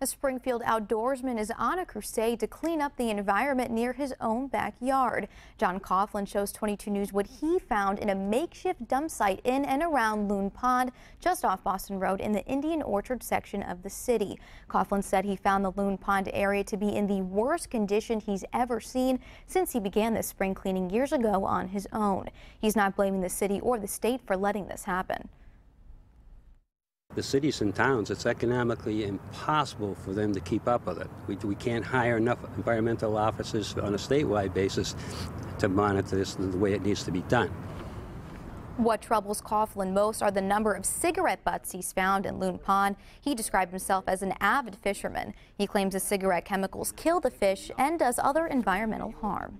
A Springfield outdoorsman is on a crusade to clean up the environment near his own backyard. John Coughlin shows 22 News what he found in a makeshift dump site in and around Loon Pond, just off Boston Road in the Indian Orchard section of the city. Coughlin said he found the Loon Pond area to be in the worst condition he's ever seen since he began this spring cleaning years ago on his own. He's not blaming the city or the state for letting this happen. The cities and towns, it's economically impossible for them to keep up with it. We can't hire enough environmental officers on a statewide basis to monitor this the way it needs to be done. What troubles Coughlin most are the number of cigarette butts he's found in Loon Pond. He described himself as an avid fisherman. He claims the cigarette chemicals kill the fish and does other environmental harm.